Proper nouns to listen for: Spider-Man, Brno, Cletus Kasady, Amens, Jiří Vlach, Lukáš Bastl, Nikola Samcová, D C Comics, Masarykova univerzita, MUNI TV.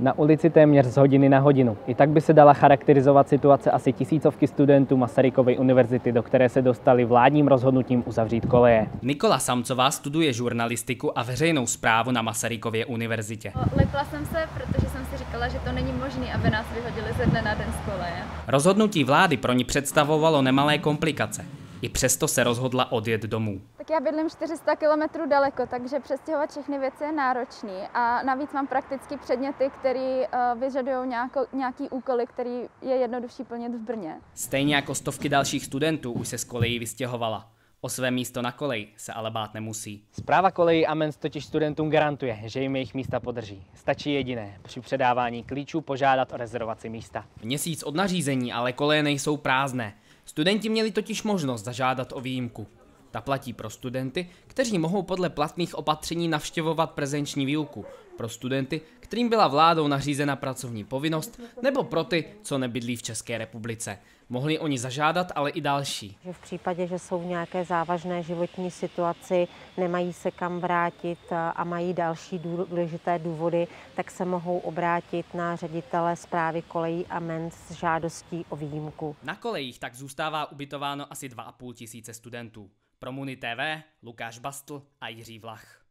na ulici téměř z hodiny na hodinu. I tak by se dala charakterizovat situace asi tisícovky studentů Masarykovy univerzity, do které se dostali vládním rozhodnutím uzavřít koleje. Nikola Samcová studuje žurnalistiku a veřejnou správu na Masarykově univerzitě. Lekla jsem se, protože jsem si říkala, že to není možné, aby nás vyhodili ze dne na den z koleje. Rozhodnutí vlády pro ní představovalo nemalé komplikace. I přesto se rozhodla odjet domů. Tak já bydlím 400 km daleko, takže přestěhovat všechny věci je náročný. A navíc mám prakticky předměty, které vyžadují nějaký úkoly, který je jednodušší plnit v Brně. Stejně jako stovky dalších studentů už se z kolejí vystěhovala. O své místo na koleji se ale bát nemusí. Správa kolejí Amens totiž studentům garantuje, že jim jejich místa podrží. Stačí jediné, při předávání klíčů požádat o rezervaci místa. Měsíc od nařízení ale koleje nejsou prázdné. Studenti měli totiž možnost zažádat o výjimku. Ta platí pro studenty, kteří mohou podle platných opatření navštěvovat prezenční výuku, pro studenty, kterým byla vládou nařízena pracovní povinnost, nebo pro ty, co nebydlí v České republice. Mohli oni zažádat, ale i další. V případě, že jsou v nějaké závažné životní situaci, nemají se kam vrátit a mají další důležité důvody, tak se mohou obrátit na ředitele správy kolejí Amens s žádostí o výjimku. Na kolejích tak zůstává ubytováno asi 2,5 tisíce studentů. Pro MUNI TV Lukáš Bastl a Jiří Vlach.